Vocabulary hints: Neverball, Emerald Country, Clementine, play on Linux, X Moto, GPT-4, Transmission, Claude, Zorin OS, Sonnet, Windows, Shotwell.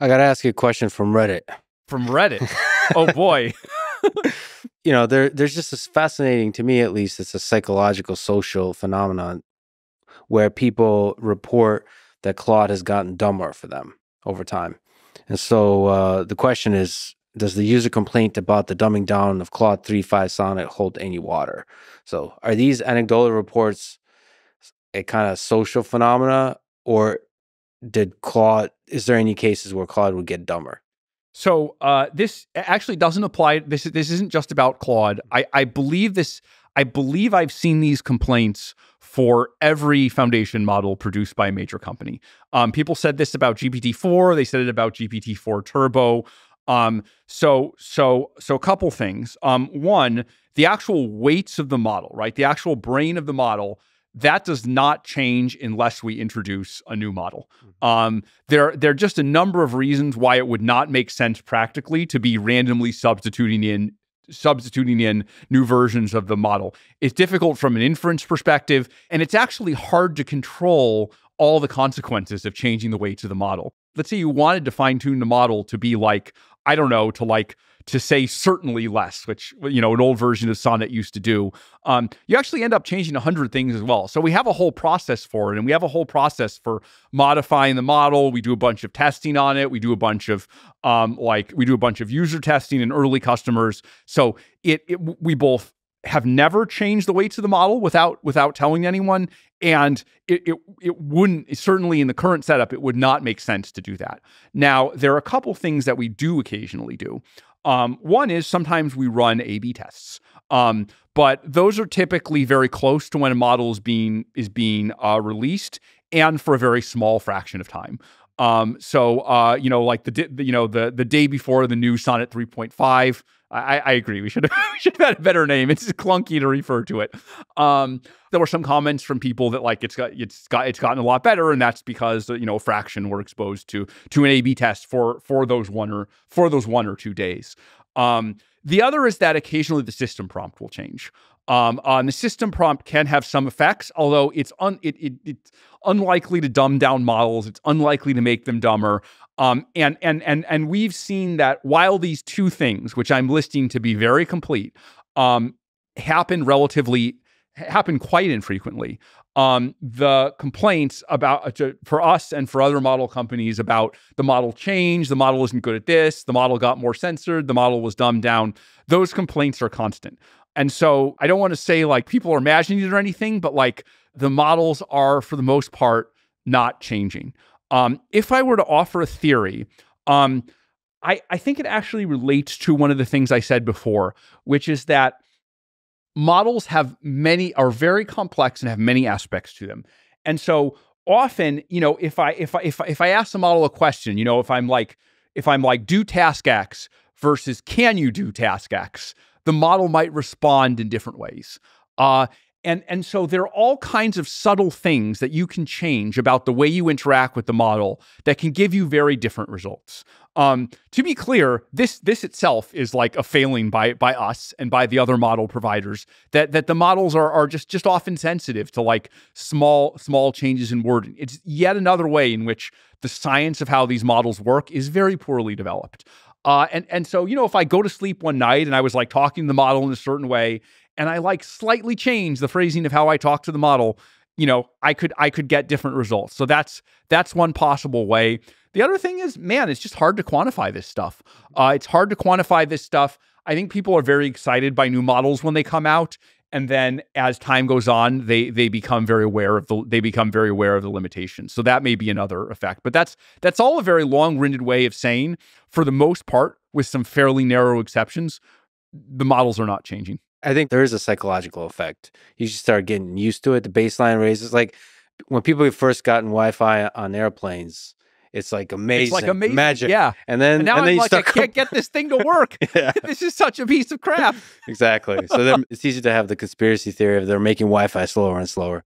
I got to ask you a question from Reddit. From Reddit? Oh, boy. You know, there's just this fascinating, to me at least, it's a psychological, social phenomenon where people report that Claude has gotten dumber for them over time. And so the question is, does the user complaint about the dumbing down of Claude 3.5 Sonnet hold any water? So are these anecdotal reports a kind of social phenomena, or did Claude, is there any cases where Claude would get dumber? So this actually doesn't apply. This isn't just about Claude. I believe I've seen these complaints for every foundation model produced by a major company. People said this about GPT-4. They said it about GPT-4 Turbo. So a couple things. One, the actual weights of the model, right? The actual brain of the model. That does not change unless we introduce a new model. There are just a number of reasons why it would not make sense practically to be randomly substituting in new versions of the model. It's difficult from an inference perspective, and it's actually hard to control all the consequences of changing the weights of the model. Let's say you wanted to fine-tune the model to be like, I don't know, to say certainly less, which, you know, an old version of Sonnet used to do, you actually end up changing 100 things as well. So we have a whole process for it, and we have a whole process for modifying the model. We do a bunch of testing on it. We do a bunch of user testing and early customers. So we both have never changed the weights of the model without telling anyone, and it wouldn't, certainly in the current setup, it would not make sense to do that. Now, there are a couple things that we do occasionally do. One is sometimes we run A/B tests, but those are typically very close to when a model is being released, and for a very small fraction of time. You know, like the day before the new Sonnet 3.5. I agree. We should have had a better name. It's clunky to refer to it. There were some comments from people that like it's gotten a lot better, and that's because, you know, a fraction were exposed to an A/B test for those one or two days. The other is that occasionally the system prompt will change. The system prompt can have some effects, although it's unlikely to dumb down models. It's unlikely to make them dumber. And we've seen that while these two things, which I'm listing to be very complete, happen quite infrequently. The complaints about for us and for other model companies about the model changed, the model isn't good at this, the model got more censored, the model was dumbed down. Those complaints are constant. And so I don't want to say like people are imagining it or anything, but like the models are for the most part not changing. If I were to offer a theory, I think it actually relates to one of the things I said before, which is that models are very complex and have many aspects to them. And so often, you know, if I ask the model a question, you know, if I'm like do task X versus can you do task X, the model might respond in different ways. And so there are all kinds of subtle things that you can change about the way you interact with the model that can give you very different results. To be clear, this itself is like a failing by us and by the other model providers that the models are just often sensitive to like small changes in wording. It's yet another way in which the science of how these models work is very poorly developed. And so, you know, if I go to sleep one night and I was like talking to the model in a certain way, and I like slightly change the phrasing of how I talk to the model, you know, I could get different results. So that's one possible way. The other thing is, man, it's just hard to quantify this stuff. It's hard to quantify this stuff. I think people are very excited by new models when they come out, and then as time goes on, they become very aware of the limitations. So that may be another effect. But that's all a very long-winded way of saying, for the most part, with some fairly narrow exceptions, the models are not changing. I think there is a psychological effect. You should start getting used to it. The baseline raises. Like when people first gotten Wi-Fi on airplanes, it's like amazing. It's like amazing. Magic. Yeah. And then I'm like, I can't get this thing to work. Yeah. This is such a piece of crap. Exactly. So then it's easy to have the conspiracy theory of they're making Wi-Fi slower and slower.